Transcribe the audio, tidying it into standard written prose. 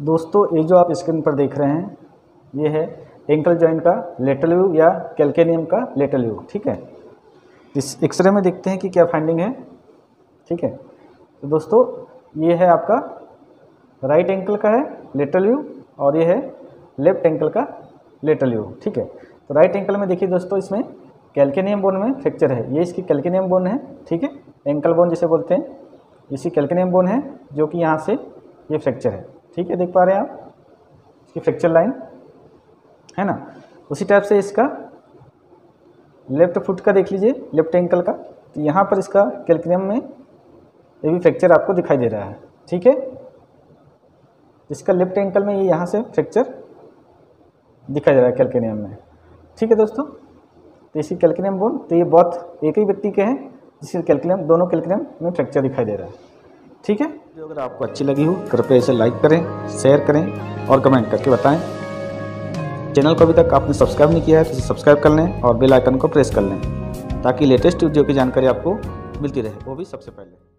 दोस्तों ये जो आप स्क्रीन पर देख रहे हैं ये है एंकल जॉइंट का लेटरल व्यू या कैल्केनियम का लेटरल व्यू। ठीक है, इस एक्सरे में देखते हैं कि क्या फाइंडिंग है। ठीक है, तो दोस्तों ये है आपका राइट एंकल का है लेटरल व्यू और ये है लेफ्ट एंकल का लेटरल व्यू। ठीक है, तो राइट एंकल में देखिए दोस्तों इसमें कैल्केनियम बोन में फ्रैक्चर है, ये इसकी कैल्केनियम बोन है। ठीक है, एंकल बोन जिसे बोलते हैं, इसी कैल्केनियम बोन है जो कि यहाँ से ये फ्रैक्चर है। ठीक है, देख पा रहे हैं आप इसकी फ्रैक्चर लाइन है ना। उसी टाइप से इसका लेफ्ट फुट का देख लीजिए, लेफ्ट एंकल का, तो यहाँ पर इसका कैल्केनियम में ये भी फ्रैक्चर आपको दिखाई दे रहा है। ठीक है, इसका लेफ्ट एंकल में ये यहाँ से फ्रैक्चर दिखाई दे रहा है कैल्केनियम में। ठीक है दोस्तों, तो इसी कैल्केनियम बोन, तो ये बहुत एक ही व्यक्ति के हैं जिसके कैल्केनियम, दोनों कैल्केनियम में फ्रैक्चर दिखाई दे रहा है। ठीक है, जो अगर आपको अच्छी लगी हो कृपया इसे लाइक करें, शेयर करें और कमेंट करके बताएं। चैनल को अभी तक आपने सब्सक्राइब नहीं किया है तो इसे सब्सक्राइब कर लें और बेल आइकन को प्रेस कर लें ताकि लेटेस्ट वीडियो की जानकारी आपको मिलती रहे, वो भी सबसे पहले।